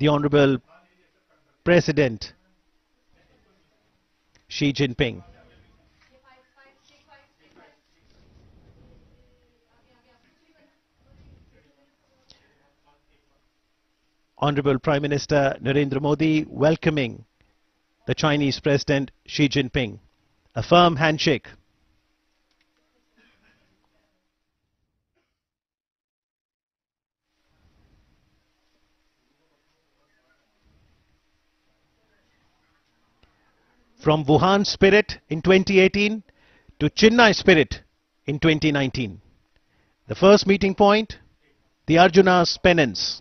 the Honorable President Xi Jinping. Honorable Prime Minister Narendra Modi welcoming the Chinese President Xi Jinping. A firm handshake. From Wuhan spirit in 2018 to Chennai spirit in 2019. The first meeting point, the Arjuna's Penance.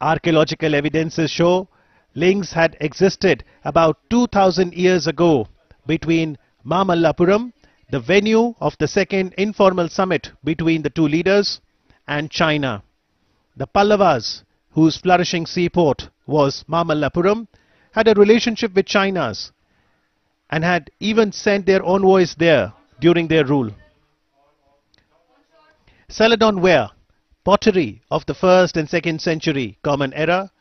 Archaeological evidences show links had existed about 2,000 years ago between Mamallapuram, the venue of the second informal summit between the two leaders, and China. The Pallavas, whose flourishing seaport was Mamallapuram, had a relationship with China's and had even sent their envoys there during their rule. Celadon Ware, pottery of the 1st and 2nd century Common Era,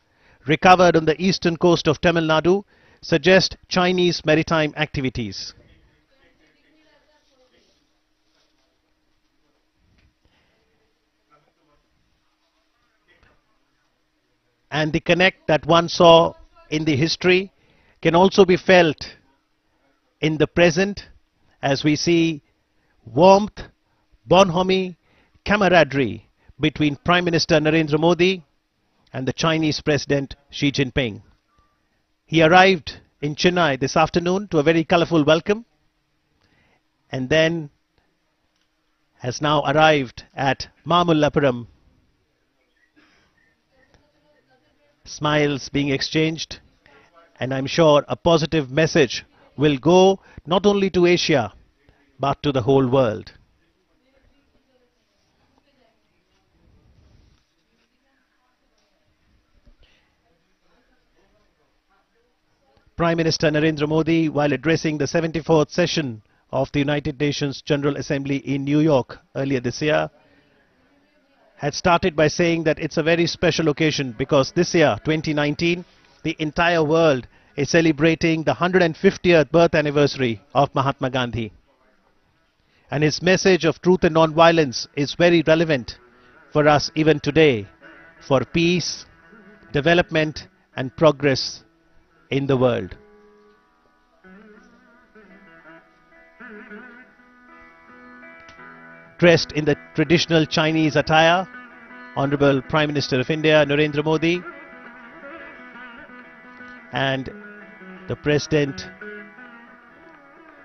recovered on the eastern coast of Tamil Nadu, suggest Chinese maritime activities. And the connect that one saw in the history can also be felt in the present as we see warmth, bonhomie, camaraderie between Prime Minister Narendra Modi and the Chinese President Xi Jinping. He arrived in Chennai this afternoon to a very colourful welcome and then has now arrived at Mamallapuram. Smiles being exchanged, and I'm sure a positive message will go not only to Asia but to the whole world. Prime Minister Narendra Modi, while addressing the 74th session of the United Nations General Assembly in New York earlier this year, had started by saying that it's a very special occasion because this year, 2019, the entire world is celebrating the 150th birth anniversary of Mahatma Gandhi. And his message of truth and non-violence is very relevant for us even today, for peace, development and progress in the world. Dressed in the traditional Chinese attire, Honorable Prime Minister of India Narendra Modi and the President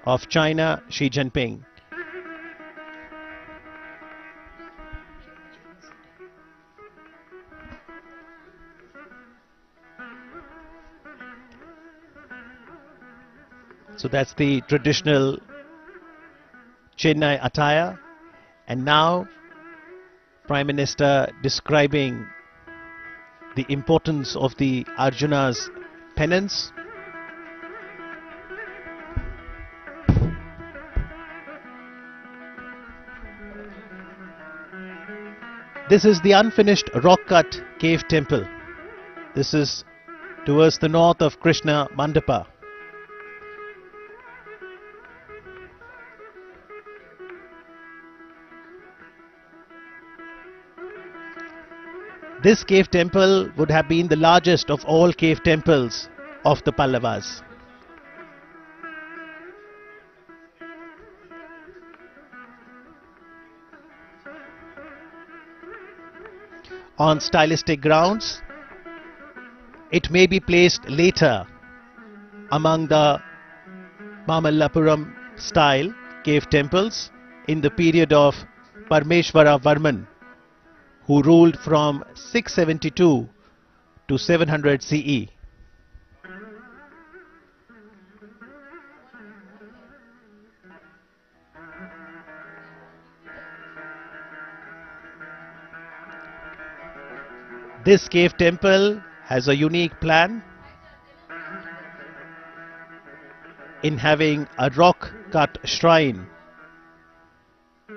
of China Xi Jinping. So that's the traditional Chennai attire, and now Prime Minister describing the importance of the Arjuna's penance. This is the unfinished rock-cut cave temple. This is towards the north of Krishna Mandapa. This cave temple would have been the largest of all cave temples of the Pallavas. On stylistic grounds, it may be placed later among the Mamallapuram style cave temples in the period of Paramesvaravarman, who ruled from 672 to 700 CE. This cave temple has a unique plan in having a rock cut shrine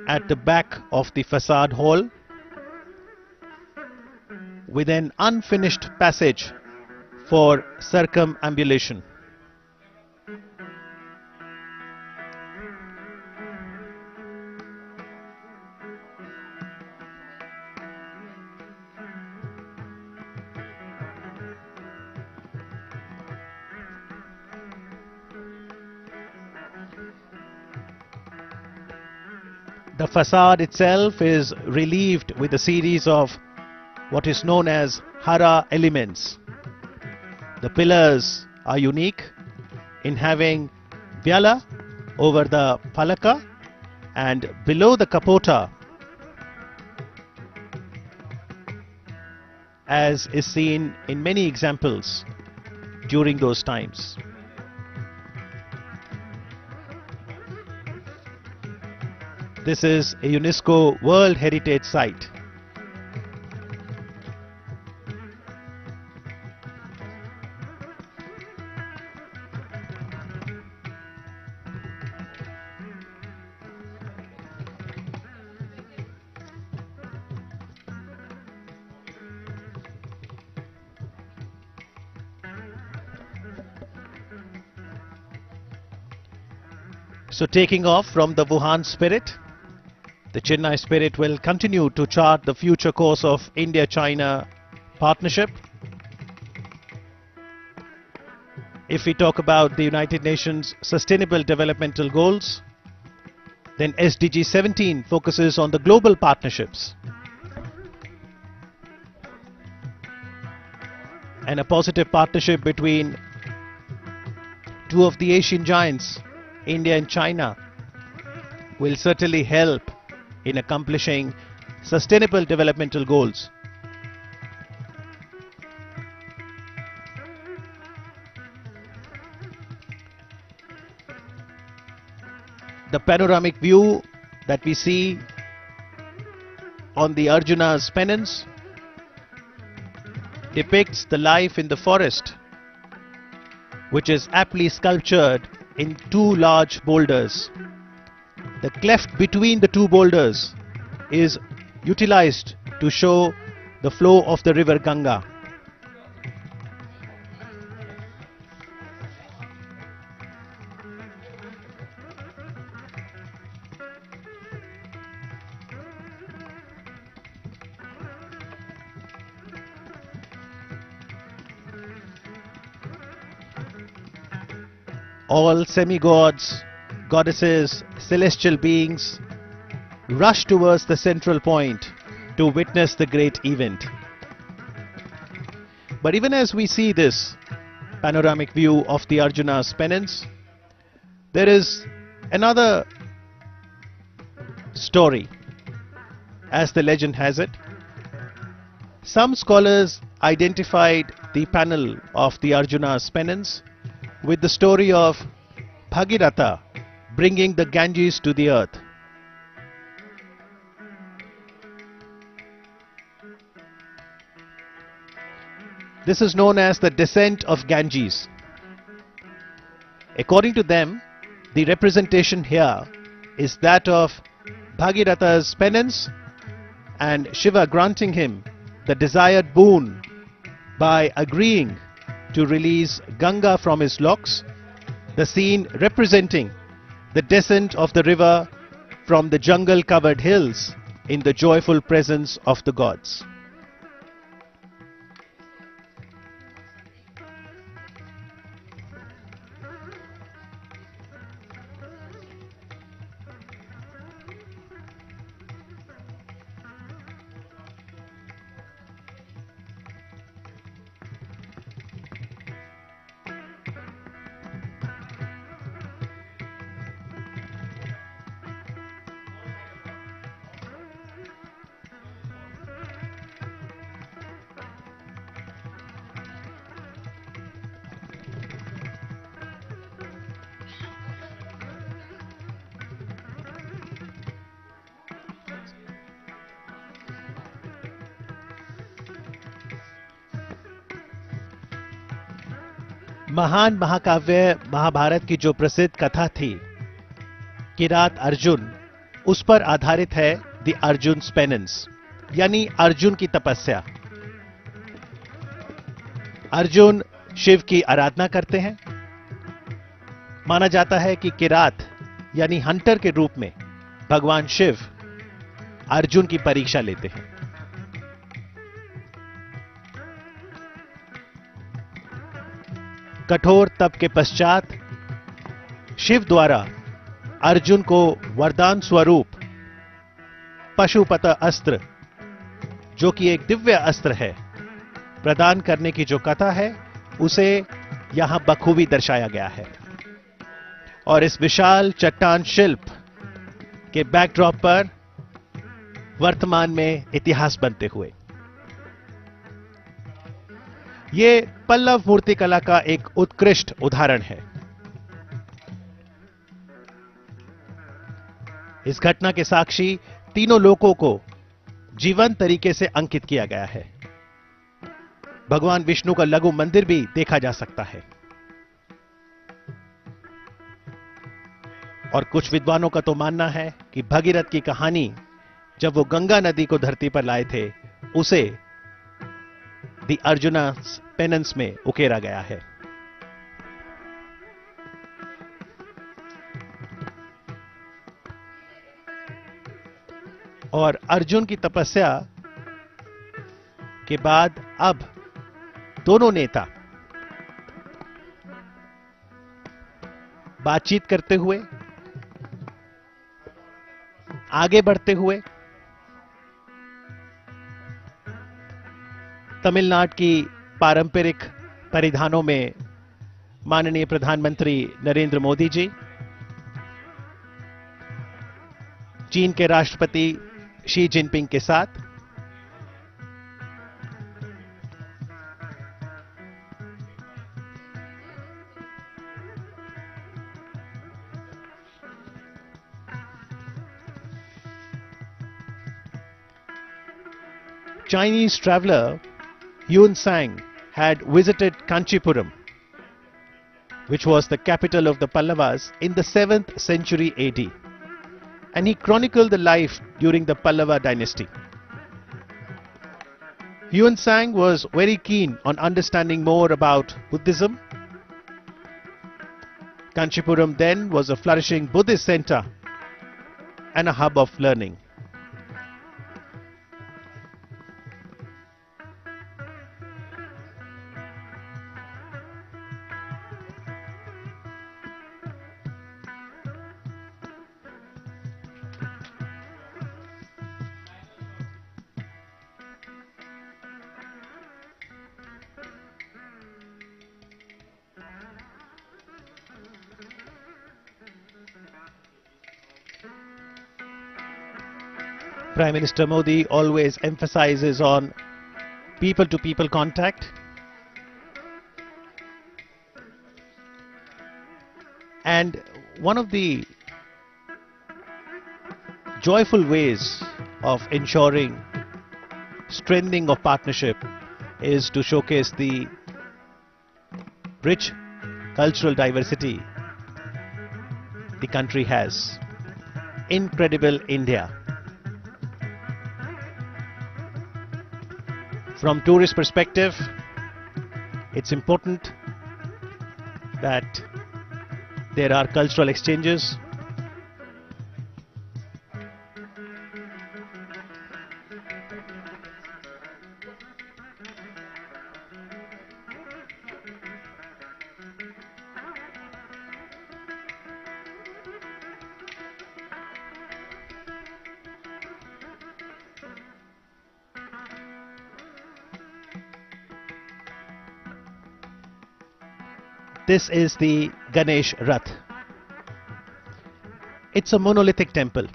at the back of the facade hall with an unfinished passage for circumambulation. The facade itself is relieved with a series of what is known as Hara elements. The pillars are unique in having Vyala over the Palaka, and below the Kapota, as is seen in many examples during those times. This is a UNESCO World Heritage Site. So taking off from the Wuhan Spirit, the Chennai Spirit will continue to chart the future course of India-China partnership. If we talk about the United Nations Sustainable Developmental Goals, then SDG 17 focuses on the global partnerships. And a positive partnership between two of the Asian giants, India and China, will certainly help in accomplishing sustainable developmental goals. The panoramic view that we see on the Arjuna's Penance depicts the life in the forest, which is aptly sculptured in two large boulders. The cleft between the two boulders is utilized to show the flow of the river Ganga. All semi-gods, goddesses, celestial beings rush towards the central point to witness the great event. But even as we see this panoramic view of the Arjuna's Penance, there is another story. As the legend has it, some scholars identified the panel of the Arjuna's Penance with the story of Bhagiratha bringing the Ganges to the earth. This is known as the descent of Ganges. According to them, the representation here is that of Bhagiratha's penance and Shiva granting him the desired boon by agreeing to release Ganga from his locks, the scene representing the descent of the river from the jungle-covered hills in the joyful presence of the gods. महान महाकाव्य महाभारत की जो प्रसिद्ध कथा थी किरात अर्जुन, उस पर आधारित है द अर्जुन'स पेनेंस, यानी अर्जुन की तपस्या। अर्जुन शिव की आराधना करते हैं। माना जाता है कि किरात यानी हंटर के रूप में भगवान शिव अर्जुन की परीक्षा लेते हैं। कठोर तप के पश्चात शिव द्वारा अर्जुन को वरदान स्वरूप पशुपत अस्त्र, जो कि एक दिव्य अस्त्र है, प्रदान करने की जो कथा है उसे यहां बखूबी दर्शाया गया है। और इस विशाल चट्टान शिल्प के बैकड्रॉप पर वर्तमान में इतिहास बनते हुए यह पल्लव मूर्तिकला का एक उत्कृष्ट उदाहरण है। इस घटना के साक्षी तीनों लोगों को जीवंत तरीके से अंकित किया गया है। भगवान विष्णु का लघु मंदिर भी देखा जा सकता है। और कुछ विद्वानों का तो मानना है कि भगीरथ की कहानी, जब वो गंगा नदी को धरती पर लाए थे, उसे द अर्जुना'स पेनेंस में उकेरा गया है। और अर्जुन की तपस्या के बाद अब दोनों नेता बातचीत करते हुए आगे बढ़ते हुए तमिलनाडु की पारंपरिक परिधानों में माननीय प्रधानमंत्री नरेंद्र मोदी जी, चीन के राष्ट्रपति शी जिनपिंग के साथ, Chinese traveler Yuan Sang had visited Kanchipuram, which was the capital of the Pallavas in the 7th century AD, and he chronicled the life during the Pallava dynasty. Yuan Sang was very keen on understanding more about Buddhism. Kanchipuram then was a flourishing Buddhist center and a hub of learning. Prime Minister Modi always emphasizes on people-to-people contact, and one of the joyful ways of ensuring strengthening of partnership is to showcase the rich cultural diversity the country has. Incredible India. From tourist perspective, it's important that there are cultural exchanges. This is the Ganesh Rath. It's a monolithic temple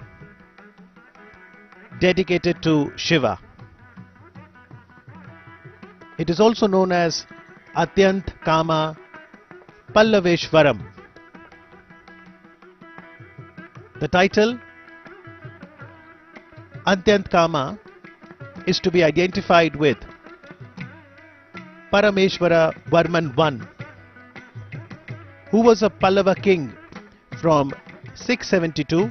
dedicated to Shiva. It is also known as Atyant Kama Pallaveshwaram. The title Atyant Kama is to be identified with Paramesvaravarman I, who was a Pallava king from 672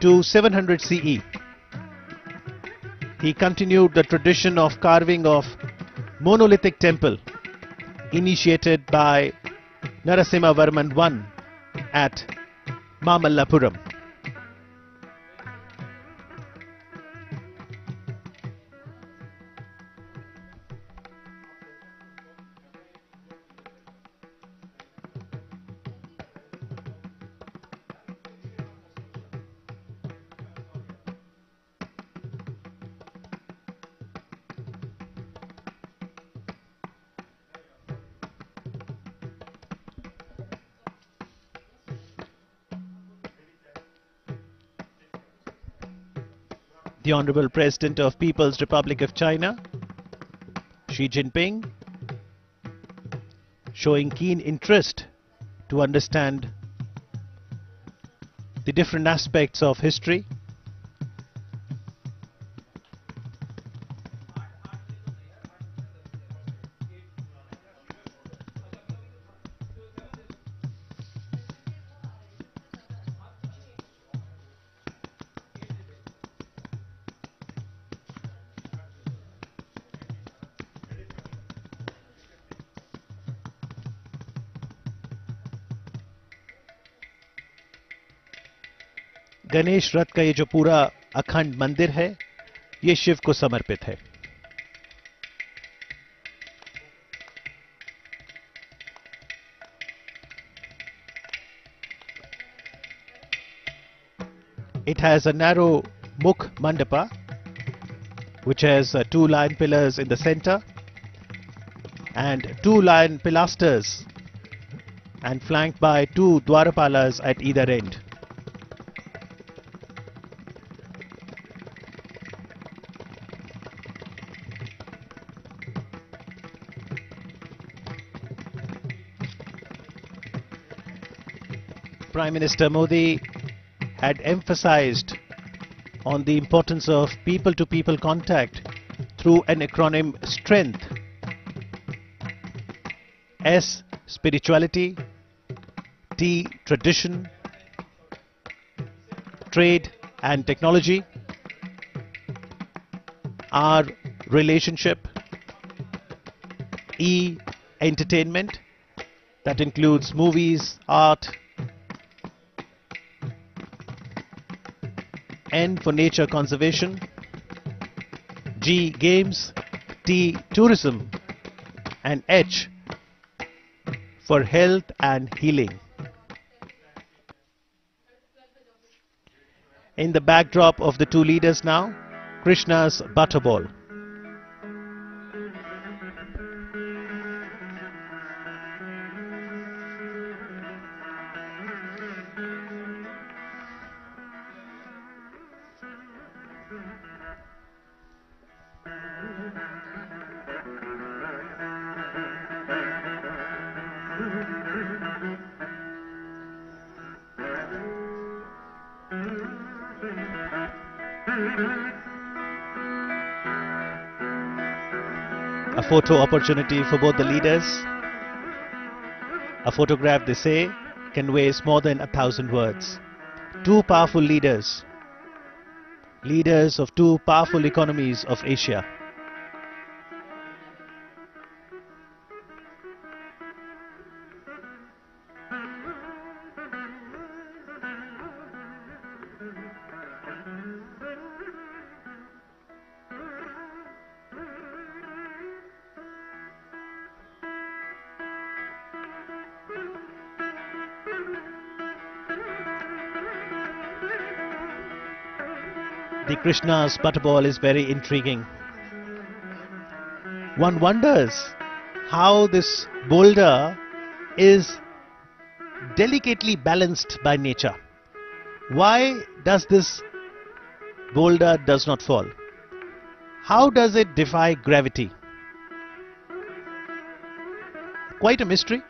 to 700 CE. He continued the tradition of carving of monolithic temple initiated by Narasimha Varman I at Mamallapuram. The Honorable President of People's Republic of China, Xi Jinping, showing keen interest to understand the different aspects of history. Ganesh रथ का ये जो पूरा अखंड मंदिर है ये शिव को समर्पित है. It has a narrow mukh mandapa which has two lion pillars in the center and two lion pilasters and flanked by two Dwarapalas at either end. Prime Minister Modi had emphasized on the importance of people-to-people contact through an acronym STRENGTH. S, spirituality, T, tradition, trade and technology, R, relationship, E, entertainment, that includes movies, art, N for nature conservation, G games, T tourism, and H for health and healing. In the backdrop of the two leaders now, Krishna's butterball. A photo opportunity for both the leaders. A photograph, they say, conveys more than 1,000 words. Two powerful leaders, leaders of two powerful economies of Asia. The Krishna's butterball is very intriguing. One wonders how this boulder is delicately balanced by nature. Why does this boulder does not fall? How does it defy gravity? Quite a mystery,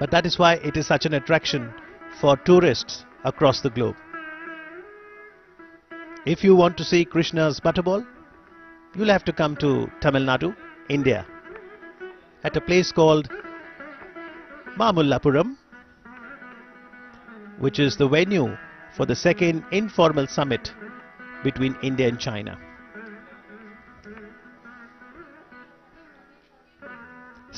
but that is why it is such an attraction for tourists across the globe. If you want to see Krishna's butterball, you'll have to come to Tamil Nadu, India, at a place called Mamallapuram, which is the venue for the second informal summit between India and China.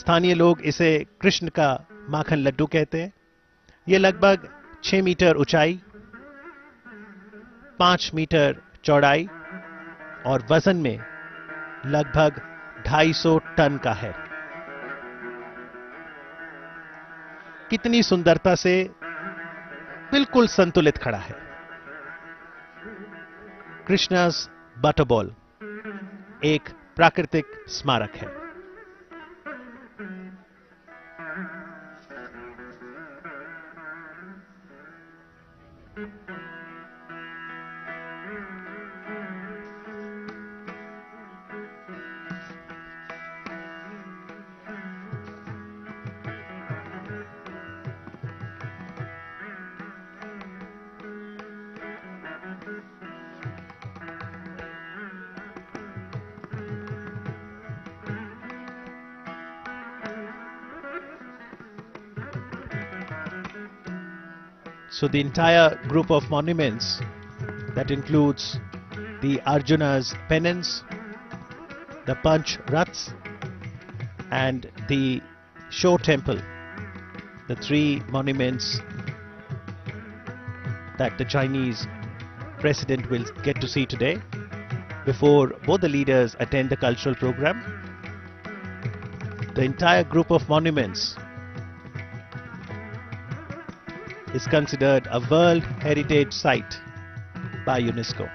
स्थानीय लोग इसे कृष्ण का माखन लड्डू कहते हैं। ये लगभग 6 metre ऊंचाई, 5 metre चौड़ाई और वजन में लगभग 250 टन का है। कितनी सुंदरता से बिल्कुल संतुलित खड़ा है। कृष्णा's बटरबॉल एक प्राकृतिक स्मारक है। So the entire group of monuments, that includes the Arjuna's Penance, the Panch Raths and the Shore Temple, the three monuments that the Chinese president will get to see today before both the leaders attend the cultural program. The entire group of monuments is considered a World Heritage Site by UNESCO.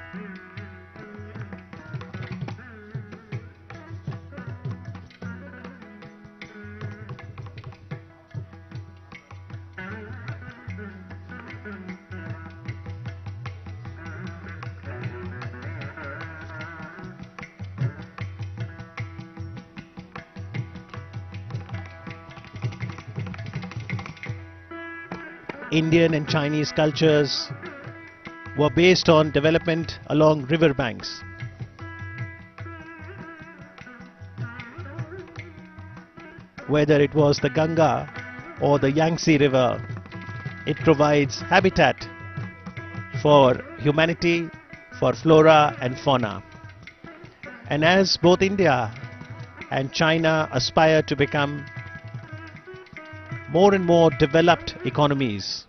Indian and Chinese cultures were based on development along riverbanks. Whether it was the Ganga or the Yangtze River, it provides habitat for humanity, for flora and fauna. And as both India and China aspire to become more and more developed economies,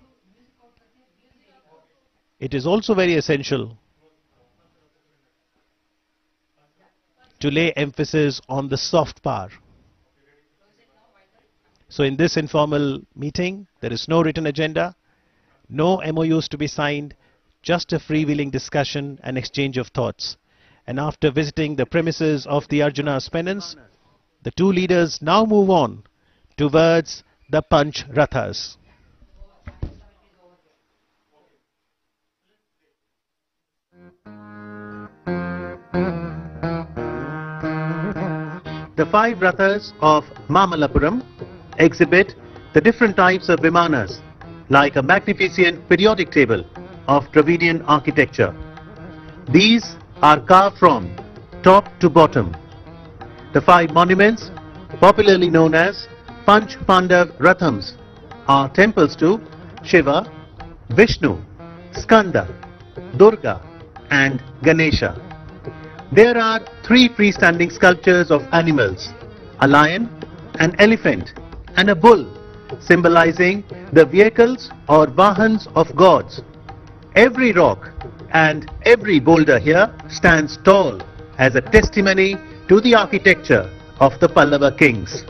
it is also very essential to lay emphasis on the soft power. So in this informal meeting, there is no written agenda, no MOUs to be signed, just a freewheeling discussion and exchange of thoughts. And after visiting the premises of the Arjuna's Penance, the two leaders now move on towards the Panch Rathas. The five Rathas of Mamallapuram exhibit the different types of Vimanas, like a magnificent periodic table of Dravidian architecture. These are carved from top to bottom. The five monuments, popularly known as Panch Pandav Rathams, are temples to Shiva, Vishnu, Skanda, Durga and Ganesha. There are three freestanding sculptures of animals, a lion, an elephant and a bull, symbolizing the vehicles or vahans of gods. Every rock and every boulder here stands tall as a testimony to the architecture of the Pallava kings.